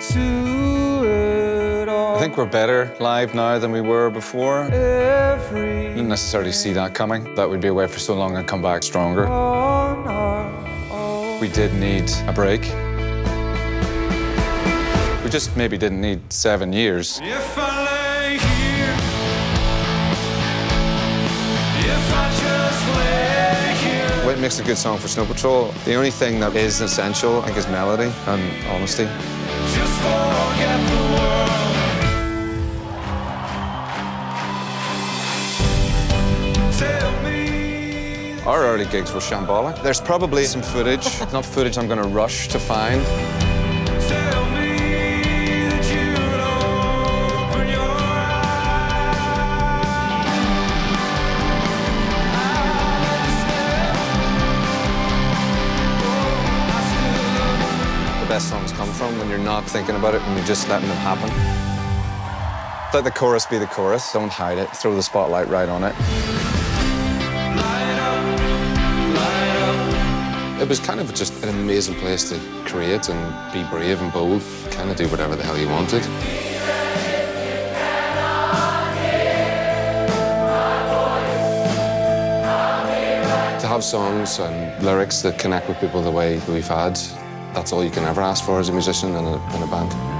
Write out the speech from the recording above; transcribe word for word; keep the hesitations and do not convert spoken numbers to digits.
to it all. I think we're better live now than we were before. Every Didn't necessarily see that coming. That we'd be away for so long and come back stronger. We did need a break. We just maybe didn't need seven years. If I lay here, if I just lay here. What makes a good song for Snow Patrol? The only thing that is essential, I think, is melody and honesty. Just forget the world. Our early gigs were shambolic. There's probably some footage, not footage I'm going to rush to find. Tell me that you'll open your eyes. The best songs come from when you're not thinking about it and you're just letting them happen. Let the chorus be the chorus. Don't hide it. Throw the spotlight right on it. It was kind of just an amazing place to create and be brave and bold, kind of do whatever the hell you wanted. To have songs and lyrics that connect with people the way that we've had, that's all you can ever ask for as a musician and a, and a band.